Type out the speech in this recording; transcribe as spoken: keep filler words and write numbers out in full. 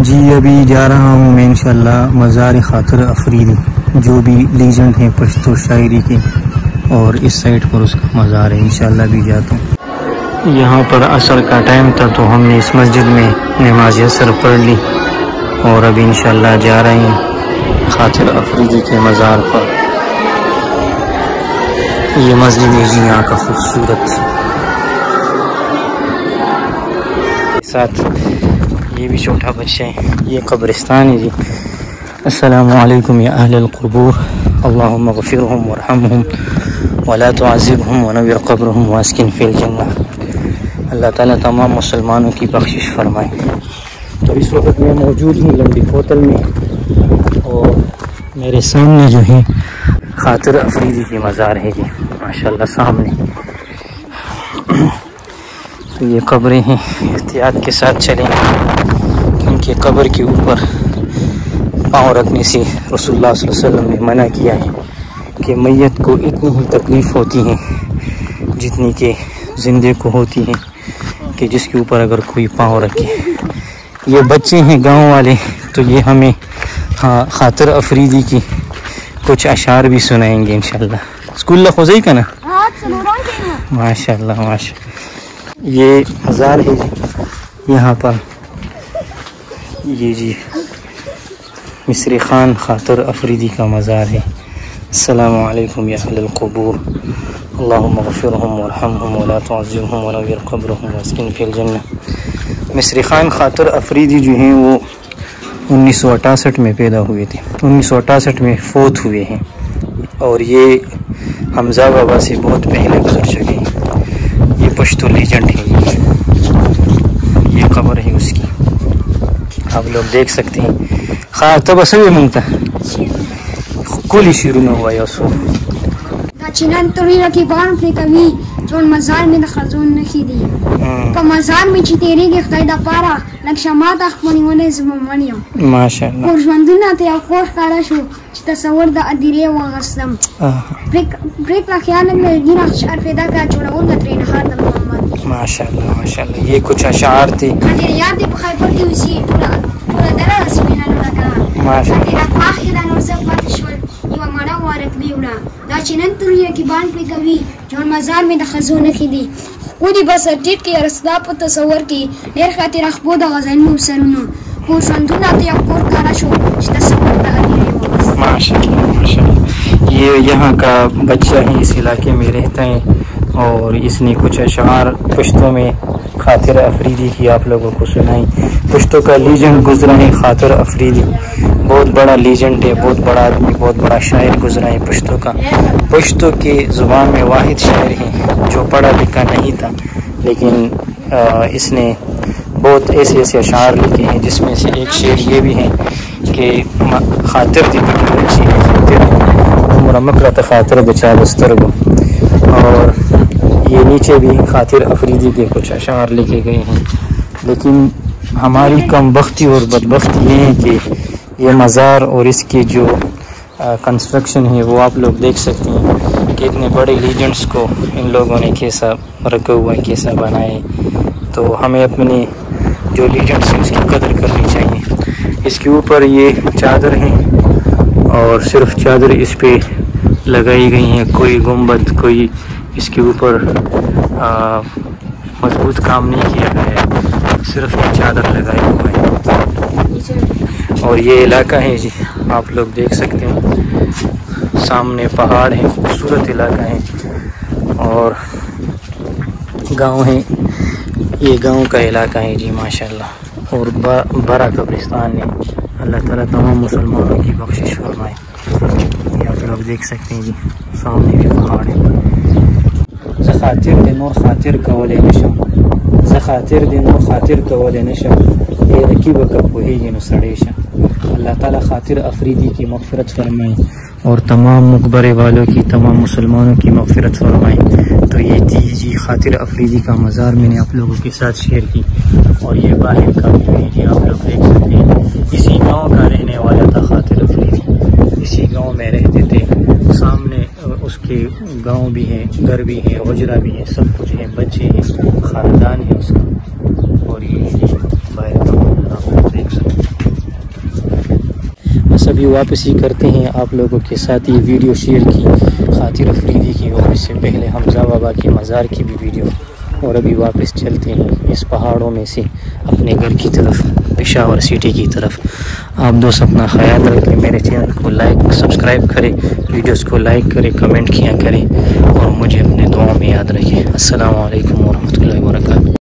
جی ابھی جا رہا ہوں میں انشاءاللہ مزار خاطر افریدی جو بھی لیجنڈ ہیں پشتو شاعری کی، اور اس سائٹ پر اس کا مزار ہے، انشاءاللہ بھی جاتا ہوں۔ یہاں پر عصر کا ٹائم تھا تو ہم نے اس مسجد میں نماز عصر پڑھ لی، اور اب انشاءاللہ جا رہے ہیں خاطر افریدی کے مزار پر۔ یہ مسجد ہے جی یہاں کا خوبصورت ساتھ۔ یہ بھی چھوٹا بچہ ہے، یہ قبرستان ہے جی۔ السلام علیکم یا اہل القبور، اللہم اغفرهم وارحمهم ولا تعذبهم ونور قبرهم واسکن فی الجنہ۔ اللہ تعالیٰ تمام مسلمانوں کی بخشش فرمائے۔ تو اس وقت میں موجود ہوں لنبی کوتل میں، اور میرے سامنے جو ہے خاطر افریدی کی مزار ہے جی، ماشاءاللہ سامنے۔ تو یہ قبریں ہیں، احتیاط کے ساتھ چلیں کہ قبر کے اوپر پاؤں رکھنے سے رسول اللہ صلی اللہ علیہ وسلم نے منع کیا ہے کہ میت کو اتنی ہی تکلیف ہوتی ہے جتنی کہ زندے کو ہوتی ہے، کہ جس کے اوپر اگر کوئی پاؤں رکھے۔ یہ بچے ہیں گاؤں والے، تو یہ ہمیں خاطر افریدی کی کچھ اشعار بھی سنائیں گے انشاءاللہ۔ اسکول لکھوزئی کا نا؟ ماشاءاللہ ماشاءاللہ۔ یہ مزار ہے جی یہاں پر، یہ جی مصری خان خاطر افریدی کا مزار ہے۔ السلام علیکم یا اہل القبور، اللہم اغفرهم وارحمهم ولا تعذبهم ونور قبرهم واسکن فی الجنہ۔ مصری خان خاطر افریدی جو ہیں وہ انیس سو اٹھاسٹھ میں پیدا ہوئے تھے، انیس سو اٹھاسٹھ میں فوت ہوئے ہیں، اور یہ حمزہ بابا سے بہت پہلے گزر چکے ہیں۔ یہ پشتو لیجنڈ ہے، یہ قبر ہے اس کی، آپ لوگ دیکھ سکتے ہیں۔ خاطب اسوی مونتا کولی شیرون ہوا یاسو دا چنان توری رکی بارم پلی کمی چون مزار میں دا خرزون نخی دی پا مزار میں چی تیرے گی خدای دا پارا لکشمات اخمانی ونے زممانیم۔ ماشاءاللہ خورشوندون آتے یا خوش کارا شو چی تصور دا ادیرے واغستم بریک لکھیانا میں دین اخشار پیدا کیا چونا اولگا ترین خار دا محمد۔ ماشاءاللہ ماشاءاللہ۔ یہ کچھ اشعار تھی خاطر یاد دی بخار پر دی اسی دولا دلال اسمینہ لگا خاطر اپاخ دا نورزب پاتشول یو مانا وارک بیونا دا چنن تریا کی بان پی کبھی جون مزار میں دا خزون نکی دی خودی بس اٹیٹ کی رسدا پر تصور کی نیر خاطر اخبو دا غزن نوب سرونو پوشندون آتے یا کور کارا شو چی تصور دا ادیرے واغست۔ ماشاءاللہ ماشاءاللہ۔ یہ یہاں کا بچہ ہی اس علاقے میں رہتا ہے، اور اس نے کچھ اشعار پشتوں میں خاطر افریدی کی آپ لوگوں کو سنائیں۔ پشتوں کا لیجنڈ گزرا ہے خاطر افریدی، بہت بڑا لیجنڈ ہے، بہت بڑا آدمی، بہت بڑا شاعر گزرا ہے پشتوں کا۔ پشتوں کے زبان میں واحد شاعر ہے جو پڑھا لکھا نہیں تھا، لیکن اس نے بہت ایسے ایسے اشعار لکھے ہیں، جس میں سے ایک شعر یہ بھی ہے کہ خاطر دی خاطر مرمکرت خاطر بچا بسترگو۔ اور یہ نیچے بھی خاطر افریدی کے کچھ اشعار لکھے گئے ہیں، لیکن ہماری کم بختی اور بدبختی یہ ہے کہ یہ مزار اور اس کے جو کنسٹرکشن ہے وہ آپ لوگ دیکھ سکتے ہیں کہ اتنے بڑے لیجنڈس کو ان لوگوں نے کیسا رکھا ہوا ہے، کیسا بنائے۔ تو ہمیں اپنے جو لیجنڈس ہیں اس کی قدر کرنی چاہیے۔ اس کے اوپر یہ چادر ہیں، اور صرف چادر اس پہ لگائی گئی ہیں، کوئی گنبد کوئی اس کے اوپر مضبوط کام نہیں کیا گیا ہے، صرف یہ چادر لگائی ہوئی ہے۔ اور یہ علاقہ ہے جی آپ لوگ دیکھ سکتے ہیں، سامنے پہاڑ ہیں، خوبصورت علاقہ ہے، اور گاؤں ہے، یہ گاؤں کا علاقہ ہے جی ماشاءاللہ، اور بڑا قبرستان ہے۔ اللہ تعالیٰ تمام مسلمانوں کی بخشش فرمائے۔ یہ آپ لوگ دیکھ سکتے ہیں جی سامنے بھی پہاڑ ہے۔ خاطر دی نور خاطر کولی نشم، زه خاطر دی نور خاطر کولی نشم، ای رکی به که پوهیږي نو سړی شه۔ اللہ تعالیٰ خاطر افریدی کی مغفرت فرمائے، اور تمام مقبرے والوں کی، تمام مسلمانوں کی مغفرت فرمائے۔ تو یہ تھی جی خاطر افریدی کا مزار، میں نے آپ لوگوں کے ساتھ شیئر کی، اور یہ باہر کا بھی جی آپ لوگ دیکھ سکتے ہیں۔ اسی گاؤں کا رہنے والا تھا خاطر افریدی، اسی گاؤں میں رہتے تھے۔ سامنے اس کے گاؤں بھی ہیں، گھر بھی ہیں، حجرہ بھی ہیں، سب کچھ ہیں، بچے ہیں، خاندان ہے اس کا، اور یہ باہر کا دیکھ سکتے ہیں۔ कभी वापसी करते हैं आप लोगों के साथ ये वीडियो शेयर की खातिर अफरीदी की, और इससे पहले हमजा बाबा के मज़ार की भी वीडियो। और अभी वापस चलते हैं इस पहाड़ों में से अपने घर की तरफ, पेशावर सिटी की तरफ। आप दोस्त अपना ख्याल रखें, मेरे चैनल को लाइक सब्सक्राइब करें, वीडियोस को लाइक करें, कमेंट किया करें और मुझे अपने दुआ में याद रखें। अस्सलाम वालेकुम व रहमतुल्लाहि व बरकातहू।